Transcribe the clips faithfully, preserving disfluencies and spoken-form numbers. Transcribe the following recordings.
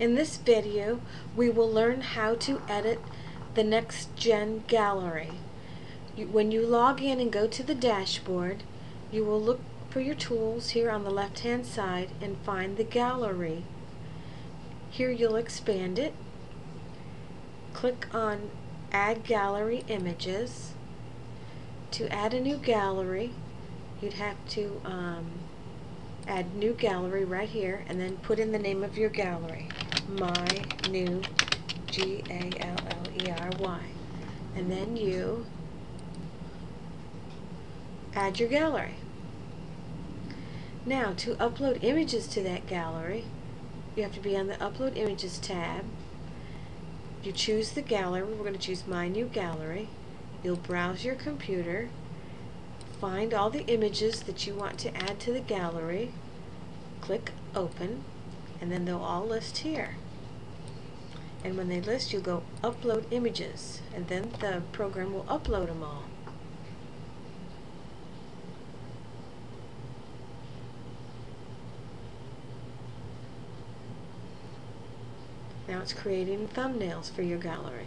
In this video, we will learn how to edit the NextGen Gallery. You, when you log in and go to the dashboard, you will look for your tools here on the left-hand side and find the gallery. Here you'll expand it. Click on Add Gallery Images. To add a new gallery, you'd have to um, add New Gallery right here and then put in the name of your gallery. My new G A L L E R Y, and then you add your gallery. Now, to upload images to that gallery, you have to be on the Upload Images tab. You choose the gallery. We're going to choose My New Gallery. You'll browse your computer, find all the images that you want to add to the gallery, click Open, and then they'll all list here. And when they list, you'll go Upload Images, and then the program will upload them all. Now it's creating thumbnails for your gallery.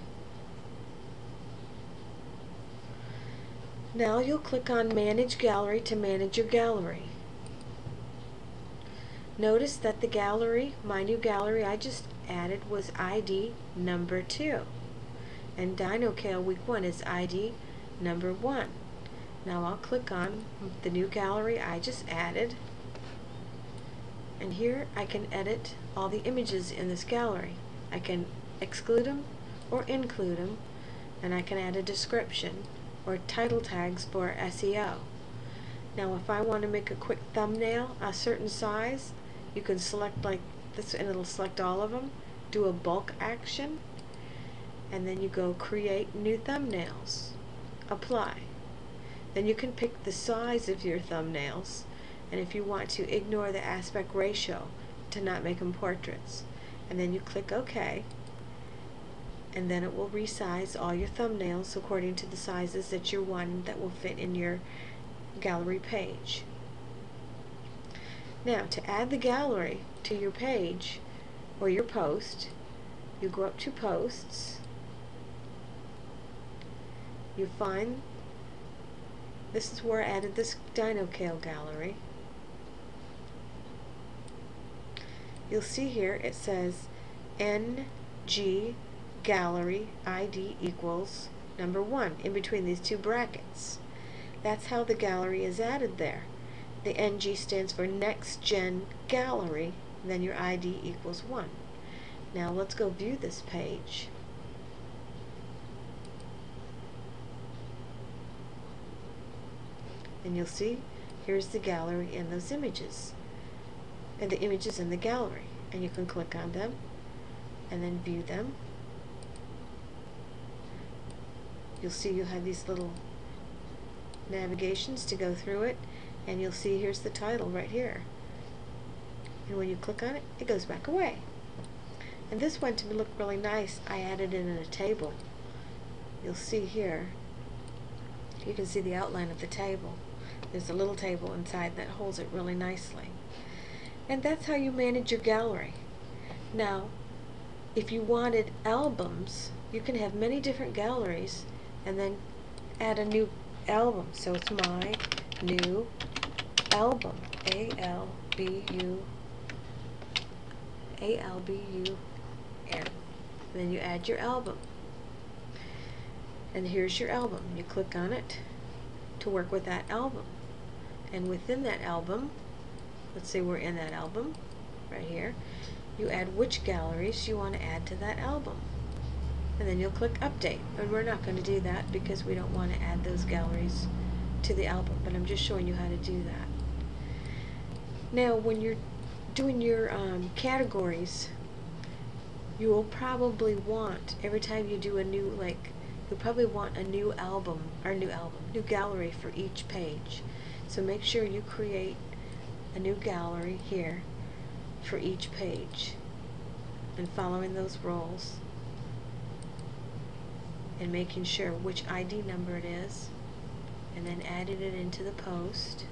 Now you'll click on Manage Gallery to manage your gallery. Notice that the gallery, my new gallery I just added, was I D number two, and DinoCale Week one is I D number one. Now I'll click on the new gallery I just added, and here I can edit all the images in this gallery. I can exclude them or include them, and I can add a description or title tags for S E O. Now if I want to make a quick thumbnail a certain size, you can select like this and it'll select all of them, do a bulk action, and then you go Create New Thumbnails, Apply. Then you can pick the size of your thumbnails, and if you want to, ignore the aspect ratio to not make them portraits, and then you click OK, and then it will resize all your thumbnails according to the sizes that you want that will fit in your gallery page. Now, to add the gallery to your page or your post, you go up to Posts, you find, this is where I added this DinoCale gallery. You'll see here it says N G Gallery I D equals number one in between these two brackets. That's how the gallery is added there. The N G stands for Next Gen Gallery, then your I D equals one. Now let's go view this page. And you'll see here's the gallery and those images, and the images in the gallery, and you can click on them and then view them. You'll see you have these little navigations to go through it, and you'll see here's the title right here, and when you click on it, it goes back away. And this one, to look really nice, I added it in a table. You'll see here, you can see the outline of the table. There's a little table inside that holds it really nicely. And that's how you manage your gallery. Now, if you wanted albums, you can have many different galleries and then add a new album. So it's My New Album, A L B U A L B U M. Then you add your album. And here's your album. You click on it to work with that album. And within that album, let's say we're in that album right here, you add which galleries you want to add to that album. And then you'll click Update. And we're not going to do that because we don't want to add those galleries to the album, but I'm just showing you how to do that. Now, when you're doing your um, categories, you will probably want, every time you do a new, like, you'll probably want a new album, or new album, new gallery for each page. So make sure you create a new gallery here for each page, and following those rules, and making sure which I D number it is, and then adding it into the post.